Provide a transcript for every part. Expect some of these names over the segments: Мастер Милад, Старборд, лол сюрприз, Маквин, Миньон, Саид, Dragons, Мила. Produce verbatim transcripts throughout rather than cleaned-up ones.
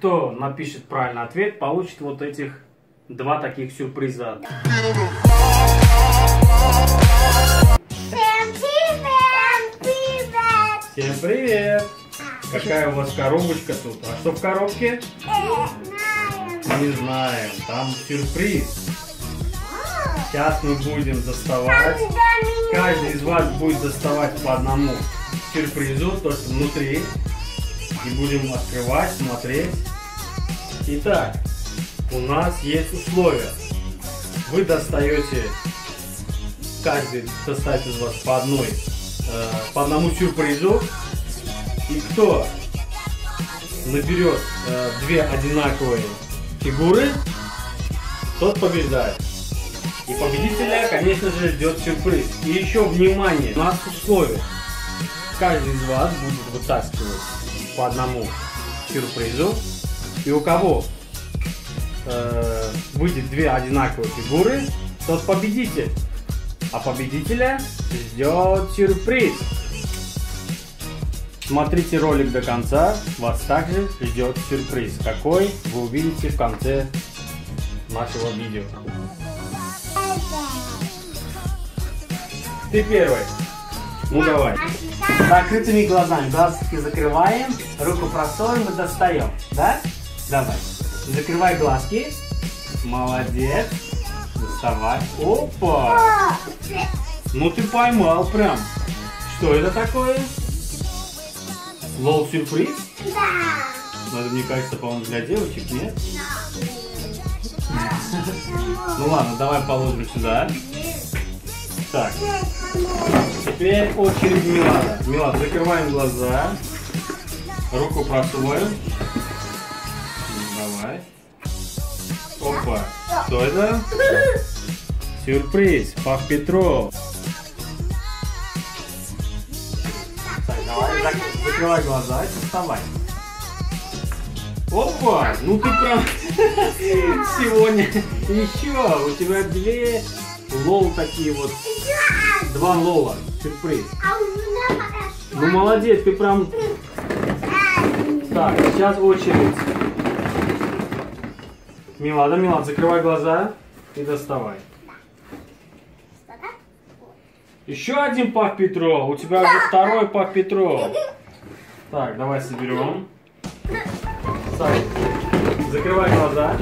Кто напишет правильный ответ, получит вот этих два таких сюрприза. Всем привет! Всем привет! Какая у вас коробочка тут? А что в коробке? Не знаем. Не знаем. Там сюрприз. Сейчас мы будем доставать. Каждый из вас будет доставать по одному сюрпризу, то есть внутри. И будем открывать, смотреть. Итак, у нас есть условия. Вы достаете, каждый достает из вас по одной, э, по одному сюрпризу. И кто наберет э, две одинаковые фигуры, тот побеждает. И победителя, конечно же, ждет сюрприз. И еще, внимание, у нас условия. Каждый из вас будет вытаскивать по одному сюрпризу, и у кого э, выйдет две одинаковые фигуры, тот победитель, а победителя ждет сюрприз. Смотрите ролик до конца, вас также ждет сюрприз, какой вы увидите в конце нашего видео. Ты первый. Ну давай. С закрытыми глазами. Глазки закрываем, руку просовываем и достаем. Да? Давай. Закрывай глазки. Молодец. Доставай. Опа! Ну ты поймал прям. Что это такое? Лол сюрприз? Да. Ну это, мне кажется, по-моему, для девочек, нет? Ну ладно, давай положим сюда. Так. Теперь очередь Милада. Милад, закрываем глаза. Руку просовываем. Давай. Опа. Что это? Сюрприз. Пак Петров. Так, давай. Зак... Закрывай глаза и вставай. Опа. Ну ты прям сегодня еще. У тебя две лол такие вот. Два лола. Сюрприз. Ну молодец, ты прям... Так, сейчас очередь. Милада, Милада, закрывай глаза и доставай. Еще один Пак Петров. У тебя уже второй Пак Петров. Так, давай соберем. Саид, закрывай глаза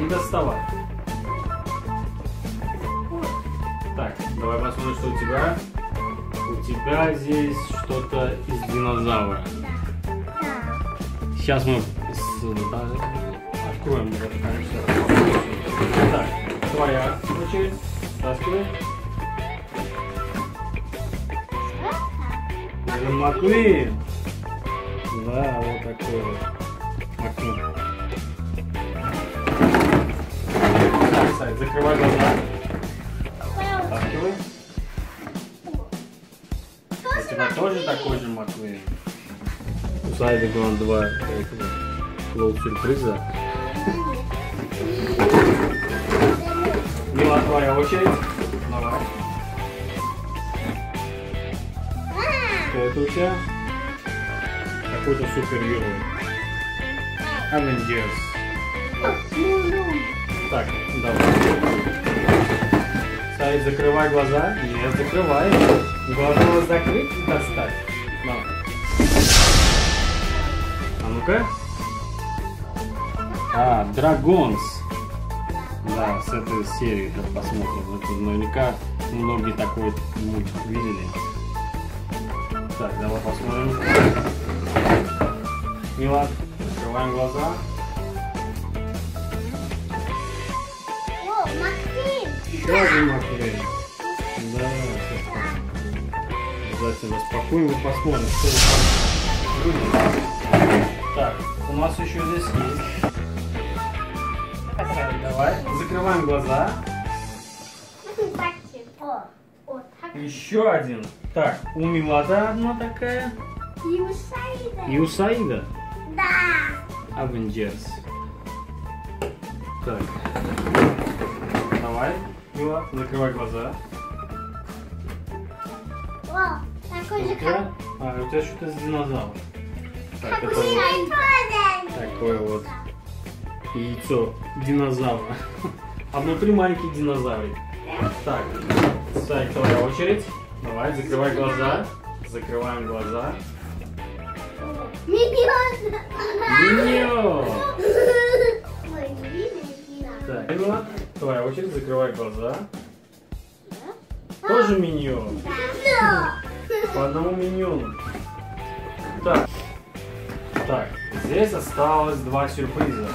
и доставай. Так, давай посмотрим, что у тебя. У тебя здесь что-то из динозавра. Сейчас мы откроем. Так, твоя очередь. Таскивай. Это Маквин. Да, вот такой вот. Маквин. Так, Сай, закрывай глаза. У тебя тоже такой же Маквин? У Саида главное два лол сюрприза. Мила, твоя очередь. Давай. Что это у тебя? Какой-то супергерой. Avengers. Так, давай. Саид, закрывай глаза. Не закрывай. Глаза закрыть и достать. На. А ну-ка. А, Dragons. Да, с этой серии посмотрим. Это наверняка многие такой мультик видели. Так, давай посмотрим. Мила, закрываем глаза. Даже Маквин. Да, сейчас обязательно распакуем и посмотрим, что у нас будет. Так, у нас еще здесь есть. Так, давай, закрываем глаза. Еще один. Так, у Милада одна такая. И у Саида. И у Саида? Да. Avengers. Так. Давай. Мила, закрывай глаза. О, такой же. А, у тебя что-то с динозавром. Так, это... такое вот яйцо динозавра. А внутри маленький динозаврик. Так, Сай, твоя очередь. Давай, закрывай глаза. Закрываем глаза. Миньон! Миньон! Так, Мила, твоя очередь, закрывай глаза. Тоже миньон. По одному миньону. Так. Так, здесь осталось два сюрприза.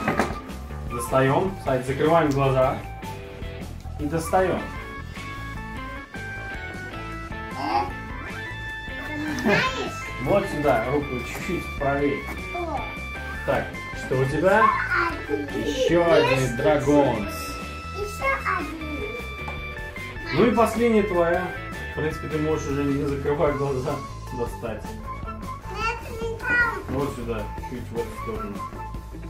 Достаем, Саид, закрываем глаза и достаем. Вот сюда, руку чуть-чуть правее. Так, что у тебя? Еще один Dragons. Ну и последняя твоя. В принципе, ты можешь уже не закрывать глаза достать. Вот сюда, чуть вот в сторону.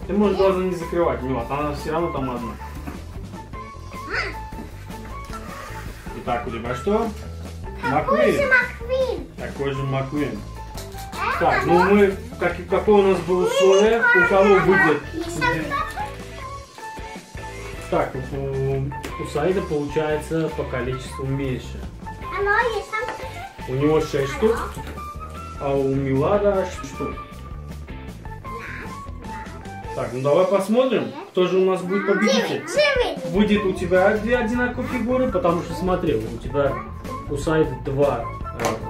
Ты можешь глаза не закрывать, Мила, она все равно там одна. Итак, у тебя что? Маквин. Такой же Маквин. Так, ну мы, как, какое у нас было условие, у кого выйдет? Так, у, у Саида получается по количеству меньше. У него шесть штук, а у Милада шесть штук. Так, ну давай посмотрим, кто же у нас будет победитель. Будет у тебя две одинаковые фигуры, потому что смотри, у тебя у Саида два,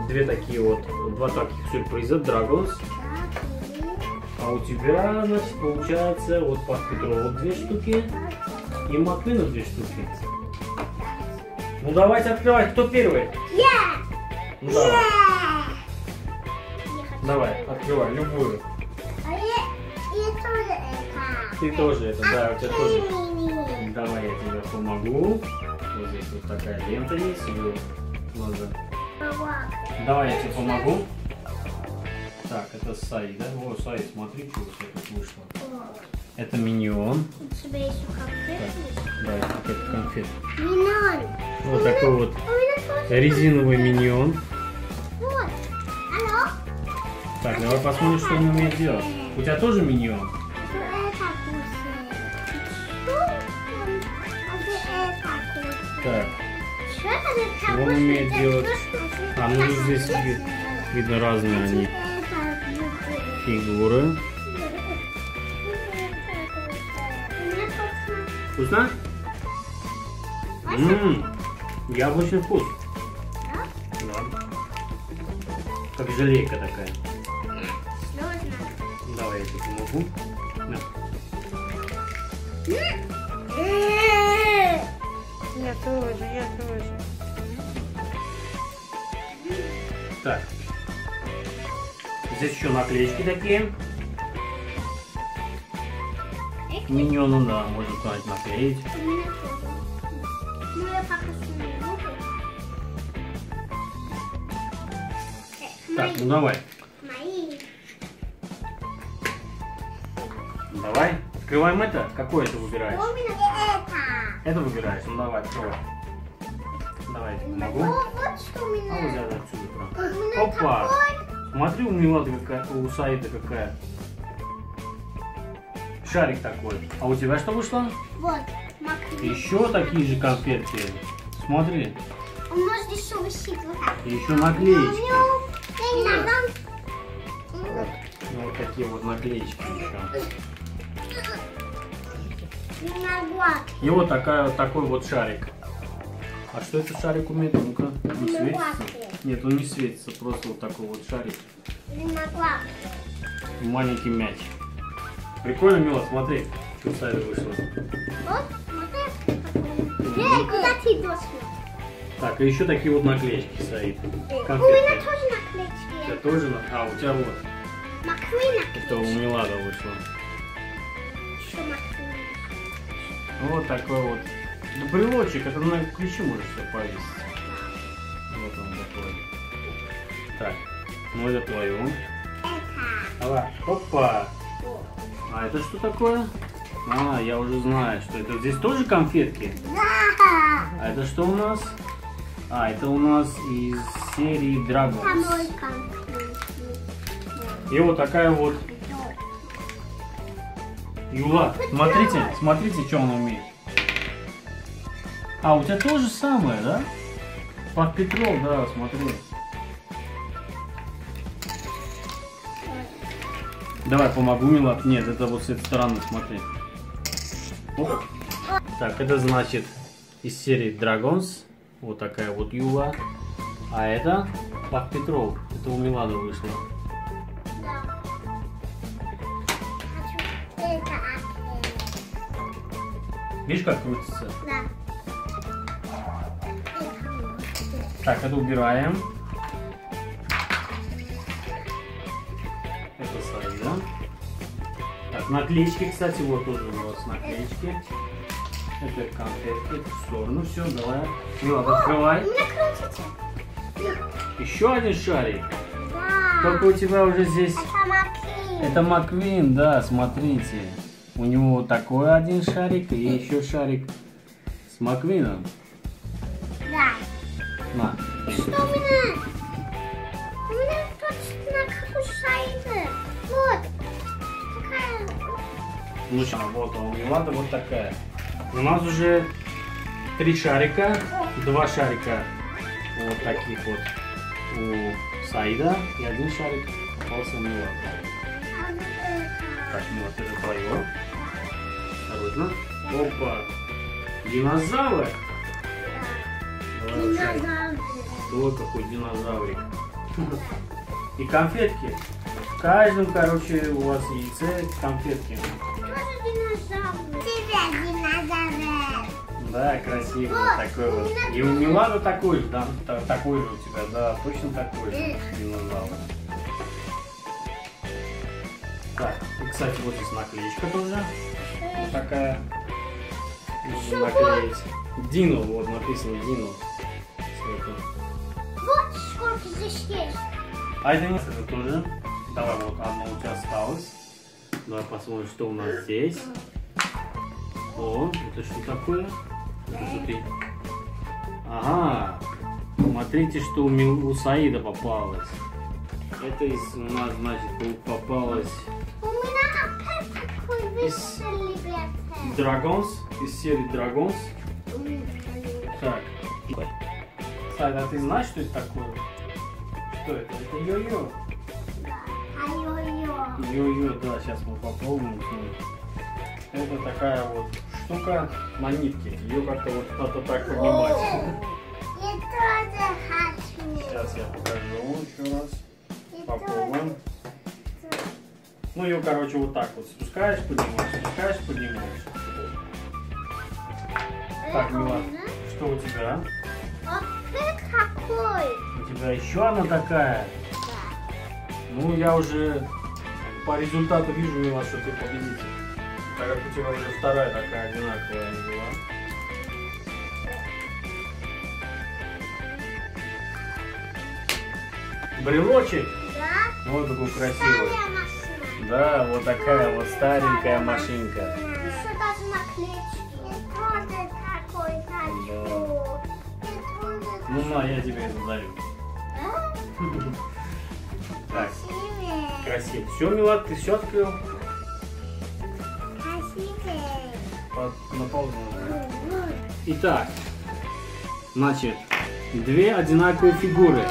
две такие вот, два таких сюрприза, Dragons. А у тебя, значит, получается вот Пак Петров две штуки и Маквина две штуки. Ну давайте открывать, кто первый? Я! Ну, давай. Я! Давай, открывай, любую. Ты тоже это, да, у тебя тоже. Давай я тебе помогу. Вот здесь вот такая лента есть, ее глаза. Давай я тебе помогу. Так, это Саид, да? О, Саид, смотри, что у тебя тут вышло. Это миньон. У тебя еще конфетки? Да, это какая-то конфетка. Миньон. Вот такой вот резиновый миньон. Вот. Алло. Так, давай посмотрим, что он умеет делать. У тебя тоже миньон? Так, что он умеет делать? А ну здесь вид, видно разные они фигуры. Вкусно? Ммм, яблочный вкус. Да. Как желейка такая. Сложно. Давай я тебе помогу. Я тоже, я тоже. Так. Здесь еще наклеечки такие. Миньону, да, можно куда-нибудь наклеить. Так, ну давай. Давай. Открываем это. Какое ты выбираешь? Это выбираешь, ну давай, открывай. Давай, я помогу. Вот что у меня. А вот взяли отсюда. Опа! Такой... Смотри, у Милады, у Саида какая. Шарик такой. А у тебя что вышло? Вот, маквин. Еще такие же конфетки. Смотри. У нас здесь еще висит вот так. И еще наклеечки. Вот. Ну, вот такие вот наклеечки еще. И вот такая, такой вот шарик. А что это шарик умеет? Ну-ка, не светится? Нет, он не светится, просто вот такой вот шарик. Маленький мяч. Прикольно, Мила, смотри, что Саид вышло. Так, и еще такие вот наклеечки, Саид. У меня тоже наклеечки. У тебя тоже наклеечки? А, у тебя вот. Это у Милада вышло. Вот такой вот. Ну, брелочек, это на ключи можешь все повесить. Вот он такой. Так, ну это твое. Это. Опа! А это что такое? А, я уже знаю, что это. Здесь тоже конфетки? Да! А это что у нас? А, это у нас из серии Dragons. И вот такая вот Юла, смотрите, смотрите, что он умеет. А, у тебя то же самое, да? Пак Петров, да, смотрю. Давай, помогу, Мила. Нет, это вот с этой стороны, смотри. Оп. Так, это значит из серии Dragons. Вот такая вот Юла. А это Пак Петров. Это у Милады вышло. Видишь, как крутится? Да. Так, это убираем. Это Саида. Так, наклеечки, кстати, вот тоже у вас наклеечки. Это конфетки. В сторону все, давай. Мила, открывай. Еще один шарик. Да. Только у тебя уже здесь... Это Маквин. Это Маквин, да, смотрите. У него вот такой один шарик и еще шарик с Маквином. Да. На. Что у меня? У меня точно как у Саида. Вот. Такая. Ну что, вот у Милады вот такая. У нас уже три шарика. Два шарика вот таких вот у Саида. И один шарик попался у Милады. Так, Мила, ты же твоё. Видно? Опа! Динозавр! Динозавр! Вот какой динозаврик. И конфетки. В каждом, короче, у вас яйце конфетки. Динозавр. Тебя динозавр. Да, красивый вот такой вот. И у Милады такой же, да, такой же у тебя, да, точно такой же динозавр. Так, и, кстати, вот здесь наклеечка тоже. Вот такая. Можно наклеить. Дину, вот написано Дину. Вот сколько здесь есть. А это нет, это тоже. Давай, вот одно у тебя осталось. Давай посмотрим, что у нас здесь. О, это что такое? Это ага, смотрите, что у, Мил... у Саида попалось. Это из у нас, значит, попалось... У меня опять такой вышел, ребята. Dragons, из серии Dragons. Так. Саид, а ты знаешь, что это такое? Что это? Это йо-йо. А йо-йо. Йо-йо, да, сейчас мы попробуем. Это такая вот штука на нитке. Ее как-то вот кто-то так поднимать. Я тоже хочу. Сейчас я покажу еще раз. Попробуем. Ну ее, короче, вот так вот спускаешь, поднимаешь, спускаешь, поднимаешь. Так, Мила, что у тебя? А ты какой? У тебя еще одна такая? Да. Ну, я уже по результату вижу, Мила, что ты победитель. Так как у тебя уже вторая такая одинаковая была. Брелочек? Да. Вот такой красивый. Да, вот такая вот старенькая машинка. Еще даже наклеечки. Такой хочу. Ну на, я тебе это дарю. Так. Красивее. Все, Милад, ты все открыл? Красивее. Наполнил. Итак, значит, две одинаковые фигуры.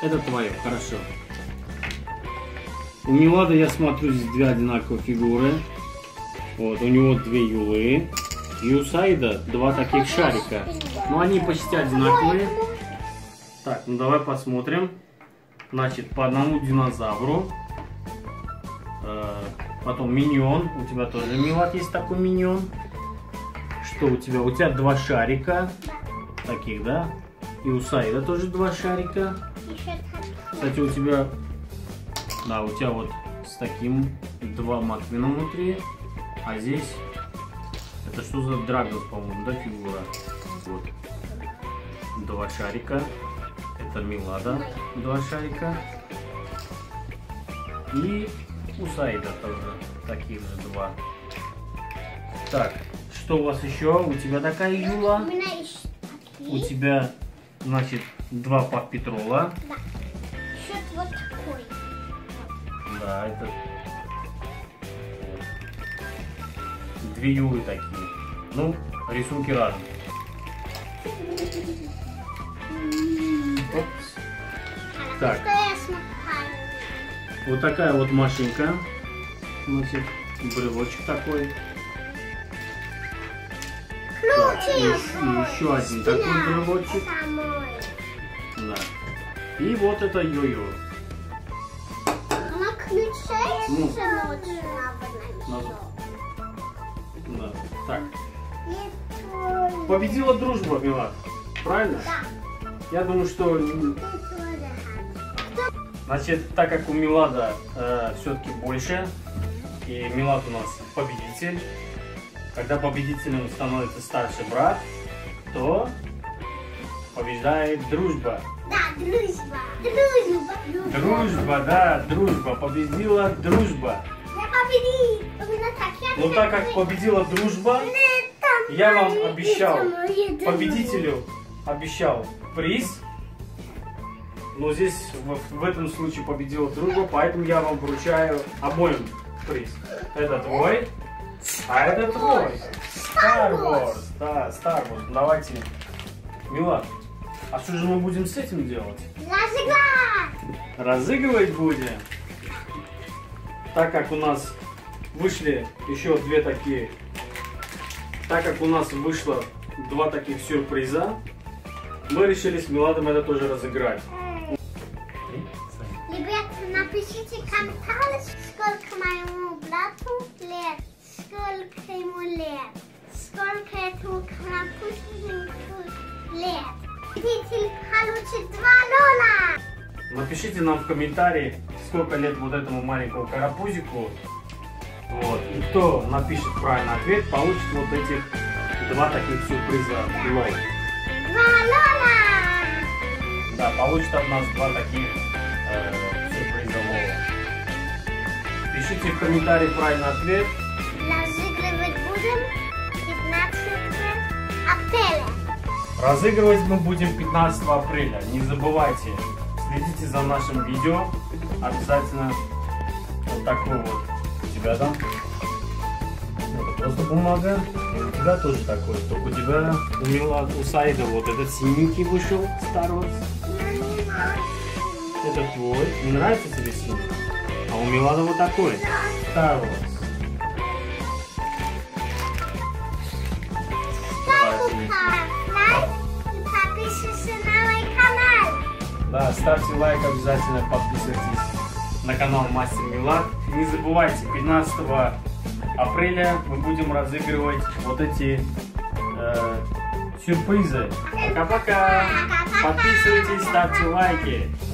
Это твое, хорошо. У Милады, я смотрю, здесь две одинаковые фигуры. Вот, у него две Юлы. И у Саида два таких шарика. Но они почти одинаковые. Так, ну давай посмотрим. Значит, по одному динозавру. Потом Миньон. У тебя тоже, Милад, есть такой Миньон. Что у тебя? У тебя два шарика. Таких, да? И у Саида тоже два шарика. Кстати, у тебя, да, у тебя вот с таким два Маквина внутри, а здесь это что за Драгон, по-моему, да, фигура? Вот два шарика, это Милада, два шарика и у Саида тоже таких же два. Так, что у вас еще? У тебя такая Юла, у тебя, значит, два Пак Петрола. Да. Счет вот такой. Да, это. две юлы такие. Ну, рисунки разные. Опс. Так. Вот такая вот машинка. Носит брелочек такой. Так, и, и еще один такой брелочек. Да. И вот это йо-йо. Она включается ну. ночью. Надо. Да. Так. Победила дружба, Мила. Правильно? Да. Я думаю, что... Значит, так как у Милада э, все-таки больше, и Милад у нас победитель, когда победителем становится старший брат, то побеждает дружба. Да, дружба. Дружба. Дружба, дружба да, дружба. Победила дружба. Я победил. Именно так. Я Но так как победила дружба, Нет, я вам обещал, победителю обещал приз. Но здесь в, в этом случае победила дружба, поэтому я вам вручаю обоим приз. Это твой, а это твой. Старборд. Да, Старборд. Давайте. Мила, а что же мы будем с этим делать? Разыгрывать! Разыгрывать будем. Так как у нас вышли еще две такие... Так как у нас вышло два таких сюрприза, мы решили с Миладом это тоже разыграть. Напишите комментарий, сколько моему брату лет, сколько ему лет, сколько этому крапушнику лет. Победитель получит два доллара. Напишите нам в комментарии, сколько лет вот этому маленькому карапузику. Вот. И кто напишет правильный ответ, получит вот этих два таких сюрприза. Лайк. два доллара. Да, получит от нас два таких э Пишите в комментарии правильный ответ. Разыгрывать будем пятнадцатого апреля. Разыгрывать мы будем пятнадцатого апреля. Не забывайте, следите за нашим видео. Обязательно вот такой вот. У тебя там? Это просто бумага. И у тебя тоже такой. Только у тебя, у Мила, у Саида вот этот синенький вышел. Старый. Это твой. Не нравится тебе синенький? А у Милана вот такой. Star Wars. Подписывайтесь на мой канал. Да, ставьте лайк обязательно, подписывайтесь на канал Мастер Милад. Не забывайте, пятнадцатого апреля мы будем разыгрывать вот эти э, сюрпризы. Пока-пока. Подписывайтесь, ставьте лайки.